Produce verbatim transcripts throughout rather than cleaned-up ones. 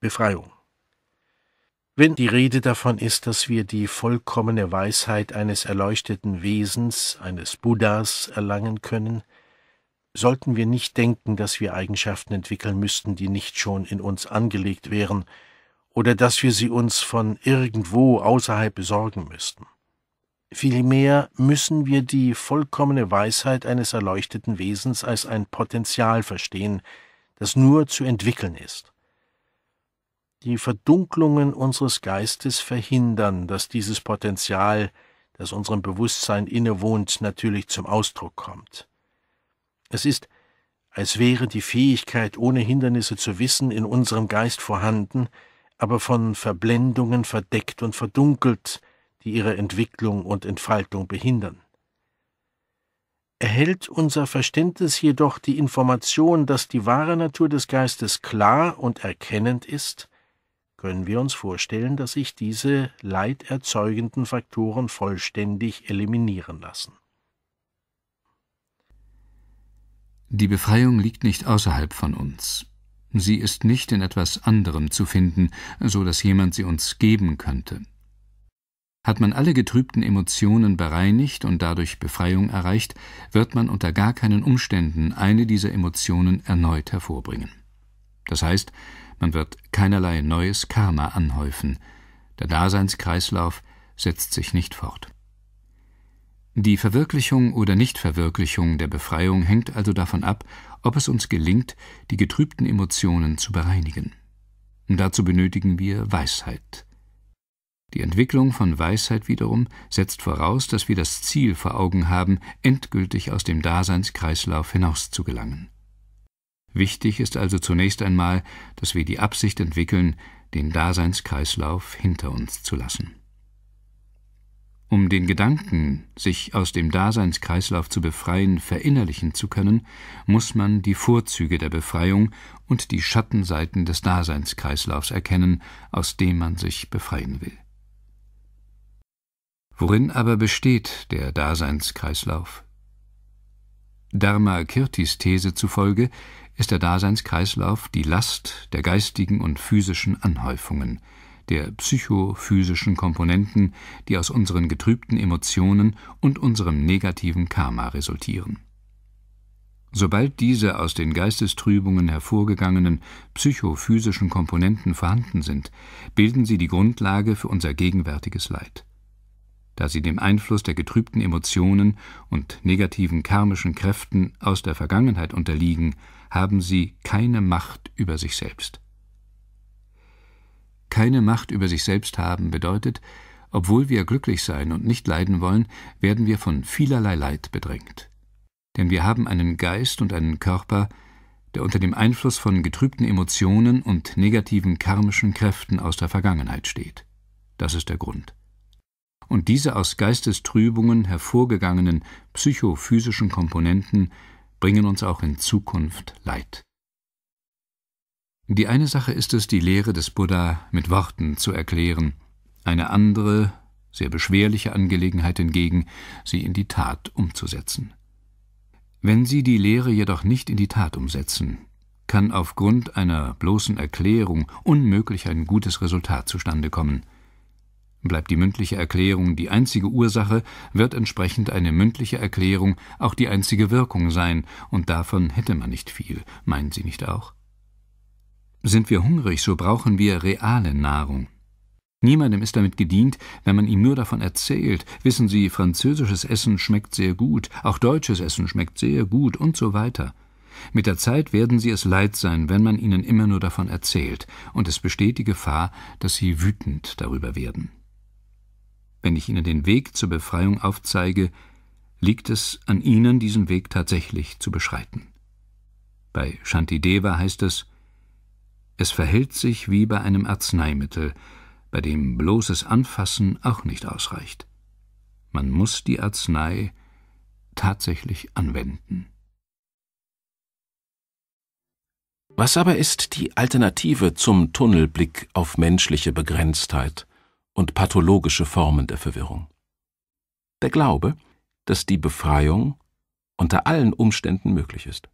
Befreiung. Wenn die Rede davon ist, dass wir die vollkommene Weisheit eines erleuchteten Wesens, eines Buddhas, erlangen können, sollten wir nicht denken, dass wir Eigenschaften entwickeln müssten, die nicht schon in uns angelegt wären, oder dass wir sie uns von irgendwo außerhalb besorgen müssten. Vielmehr müssen wir die vollkommene Weisheit eines erleuchteten Wesens als ein Potenzial verstehen, das nur zu entwickeln ist. Die Verdunklungen unseres Geistes verhindern, dass dieses Potenzial, das unserem Bewusstsein innewohnt, natürlich zum Ausdruck kommt. Es ist, als wäre die Fähigkeit, ohne Hindernisse zu wissen, in unserem Geist vorhanden, aber von Verblendungen verdeckt und verdunkelt, die ihre Entwicklung und Entfaltung behindern. Erhält unser Verständnis jedoch die Information, dass die wahre Natur des Geistes klar und erkennend ist, können wir uns vorstellen, dass sich diese leiderzeugenden Faktoren vollständig eliminieren lassen. Die Befreiung liegt nicht außerhalb von uns. Sie ist nicht in etwas anderem zu finden, so dass jemand sie uns geben könnte. Hat man alle getrübten Emotionen bereinigt und dadurch Befreiung erreicht, wird man unter gar keinen Umständen eine dieser Emotionen erneut hervorbringen. Das heißt, man wird keinerlei neues Karma anhäufen. Der Daseinskreislauf setzt sich nicht fort. Die Verwirklichung oder Nichtverwirklichung der Befreiung hängt also davon ab, ob es uns gelingt, die getrübten Emotionen zu bereinigen. Dazu benötigen wir Weisheit. Die Entwicklung von Weisheit wiederum setzt voraus, dass wir das Ziel vor Augen haben, endgültig aus dem Daseinskreislauf hinaus zu gelangen. Wichtig ist also zunächst einmal, dass wir die Absicht entwickeln, den Daseinskreislauf hinter uns zu lassen. Um den Gedanken, sich aus dem Daseinskreislauf zu befreien, verinnerlichen zu können, muss man die Vorzüge der Befreiung und die Schattenseiten des Daseinskreislaufs erkennen, aus dem man sich befreien will. Worin aber besteht der Daseinskreislauf? Dharmakirtis These zufolge ist der Daseinskreislauf die Last der geistigen und physischen Anhäufungen, der psychophysischen Komponenten, die aus unseren getrübten Emotionen und unserem negativen Karma resultieren. Sobald diese aus den Geistestrübungen hervorgegangenen psychophysischen Komponenten vorhanden sind, bilden sie die Grundlage für unser gegenwärtiges Leid. Da sie dem Einfluss der getrübten Emotionen und negativen karmischen Kräften aus der Vergangenheit unterliegen, haben sie keine Macht über sich selbst. Keine Macht über sich selbst haben bedeutet, obwohl wir glücklich sein und nicht leiden wollen, werden wir von vielerlei Leid bedrängt. Denn wir haben einen Geist und einen Körper, der unter dem Einfluss von getrübten Emotionen und negativen karmischen Kräften aus der Vergangenheit steht. Das ist der Grund. Und diese aus Geistestrübungen hervorgegangenen psychophysischen Komponenten bringen uns auch in Zukunft Leid. Die eine Sache ist es, die Lehre des Buddha mit Worten zu erklären, eine andere, sehr beschwerliche Angelegenheit hingegen, sie in die Tat umzusetzen. Wenn Sie die Lehre jedoch nicht in die Tat umsetzen, kann aufgrund einer bloßen Erklärung unmöglich ein gutes Resultat zustande kommen. Bleibt die mündliche Erklärung die einzige Ursache, wird entsprechend eine mündliche Erklärung auch die einzige Wirkung sein, und davon hätte man nicht viel, meinen Sie nicht auch? Sind wir hungrig, so brauchen wir reale Nahrung. Niemandem ist damit gedient, wenn man ihm nur davon erzählt, wissen Sie, französisches Essen schmeckt sehr gut, auch deutsches Essen schmeckt sehr gut und so weiter. Mit der Zeit werden Sie es leid sein, wenn man Ihnen immer nur davon erzählt, und es besteht die Gefahr, dass Sie wütend darüber werden. Wenn ich Ihnen den Weg zur Befreiung aufzeige, liegt es an Ihnen, diesen Weg tatsächlich zu beschreiten. Bei Shantideva heißt es, es verhält sich wie bei einem Arzneimittel, bei dem bloßes Anfassen auch nicht ausreicht. Man muss die Arznei tatsächlich anwenden. Was aber ist die Alternative zum Tunnelblick auf menschliche Begrenztheit und pathologische Formen der Verwirrung? Der Glaube, dass die Befreiung unter allen Umständen möglich ist.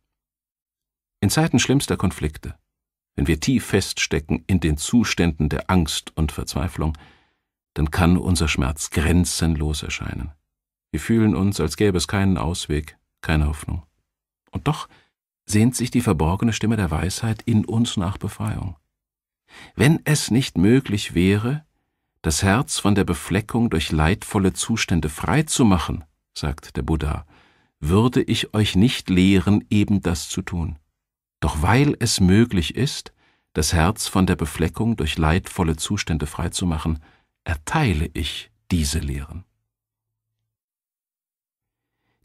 In Zeiten schlimmster Konflikte, wenn wir tief feststecken in den Zuständen der Angst und Verzweiflung, dann kann unser Schmerz grenzenlos erscheinen. Wir fühlen uns, als gäbe es keinen Ausweg, keine Hoffnung. Und doch sehnt sich die verborgene Stimme der Weisheit in uns nach Befreiung. Wenn es nicht möglich wäre, das Herz von der Befleckung durch leidvolle Zustände frei zu machen, sagt der Buddha, würde ich euch nicht lehren, eben das zu tun. Doch weil es möglich ist, das Herz von der Befleckung durch leidvolle Zustände frei zu machen, erteile ich diese Lehren.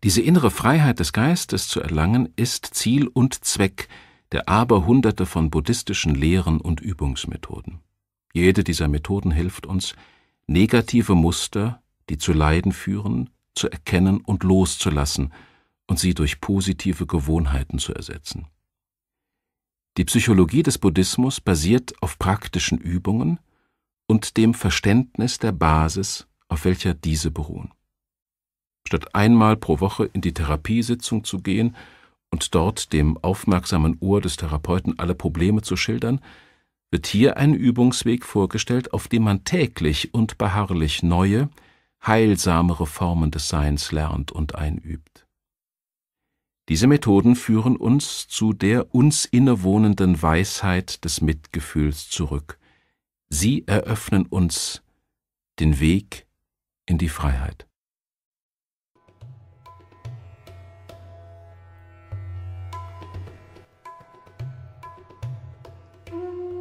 Diese innere Freiheit des Geistes zu erlangen, ist Ziel und Zweck der Aberhunderte von buddhistischen Lehren und Übungsmethoden. Jede dieser Methoden hilft uns, negative Muster, die zu Leiden führen, zu erkennen und loszulassen und sie durch positive Gewohnheiten zu ersetzen. Die Psychologie des Buddhismus basiert auf praktischen Übungen und dem Verständnis der Basis, auf welcher diese beruhen. Statt einmal pro Woche in die Therapiesitzung zu gehen und dort dem aufmerksamen Ohr des Therapeuten alle Probleme zu schildern, wird hier ein Übungsweg vorgestellt, auf dem man täglich und beharrlich neue, heilsamere Formen des Seins lernt und einübt. Diese Methoden führen uns zu der uns innewohnenden Weisheit des Mitgefühls zurück. Sie eröffnen uns den Weg in die Freiheit. Thank you.